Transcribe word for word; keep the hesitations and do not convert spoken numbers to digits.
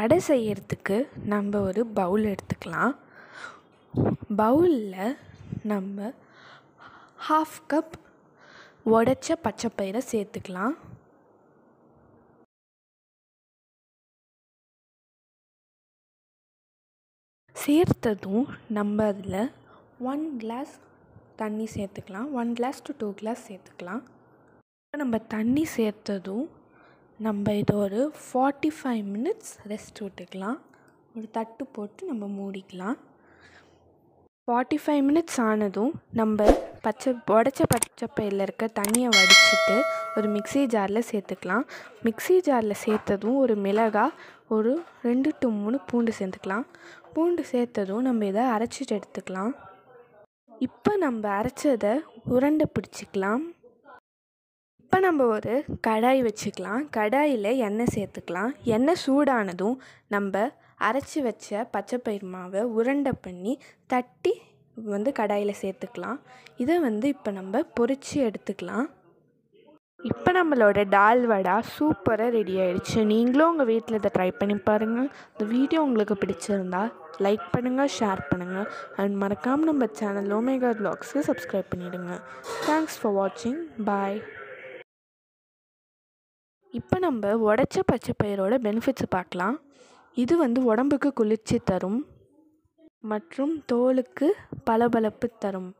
வடை செய்கிறதுக்கு நம்ம ஒரு பவுல் எடுத்துக்கலாம். பவுலில் நம்ம ஹாஃப் கப் உடைச்ச பச்சைப்பயிரை சேர்த்துக்கலாம். சேர்த்ததும் நம்ம அதில் ஒன் கிளாஸ் தண்ணி சேர்த்துக்கலாம். One glass to two glass சேர்த்துக்கலாம். நம்ம தண்ணி சேர்த்ததும் நம்ம இதை ஒரு ஃபார்ட்டி ஃபைவ் மினிட்ஸ் ரெஸ்ட் விட்டுக்கலாம். ஒரு தட்டு போட்டு நம்ம மூடிக்கலாம். ஃபார்ட்டி ஃபைவ் மினிட்ஸ் ஆனதும் நம்ம பச்சை உடச்ச பச்சைப்பயிரில் இருக்க தண்ணியை வடிச்சிட்டு ஒரு மிக்சி ஜாரில் சேர்த்துக்கலாம். மிக்சி ஜாரில் சேர்த்ததும் ஒரு மிளகாய் ஒரு ரெண்டு டு மூணு பூண்டு சேர்த்துக்கலாம். பூண்டு சேர்த்ததும் நம்ம இதை அரைச்சிட்டு எடுத்துக்கலாம். இப்போ நம்ம அரைச்சதை உருண்டை பிடிச்சிக்கலாம். இப்போ நம்ம ஒரு கடாய் வச்சுக்கலாம். கடாயில் எண்ணெய் சேர்த்துக்கலாம். எண்ணெய் சூடானதும் நம்ம அரைச்சி வச்ச பச்சைப்பயிர் மாவை உருண்டை பண்ணி தட்டி வந்து கடாயில் சேர்த்துக்கலாம். இதை வந்து இப்போ நம்ம பொரித்து எடுத்துக்கலாம். இப்போ நம்மளோட டால் வடை சூப்பராக ரெடி ஆகிடுச்சு. நீங்களும் உங்கள் வீட்டில் இதை ட்ரை பண்ணி பாருங்கள். இந்த வீடியோ உங்களுக்கு பிடிச்சிருந்தா லைக் பண்ணுங்கள், ஷேர் பண்ணுங்கள் அண்ட் மறக்காமல் நம்ம சேனல் ஓமேகா வ்ளாக்ஸ்க்கு சப்ஸ்கிரைப் பண்ணிவிடுங்க. தேங்க்ஸ் ஃபார் வாட்சிங். பாய். இப்போ நம்ம உடைச்ச பச்சைப்பயிரோட பெனிஃபிட்ஸ் பார்க்கலாம். இது வந்து உடம்புக்கு குளிர்ச்சி தரும் மற்றும் தோலுக்கு பளபளப்பு தரும்.